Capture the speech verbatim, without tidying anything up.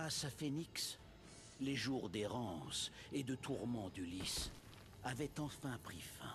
Grâce à Phénix, les jours d'errance et de tourments d'Ulysse avaient enfin pris fin.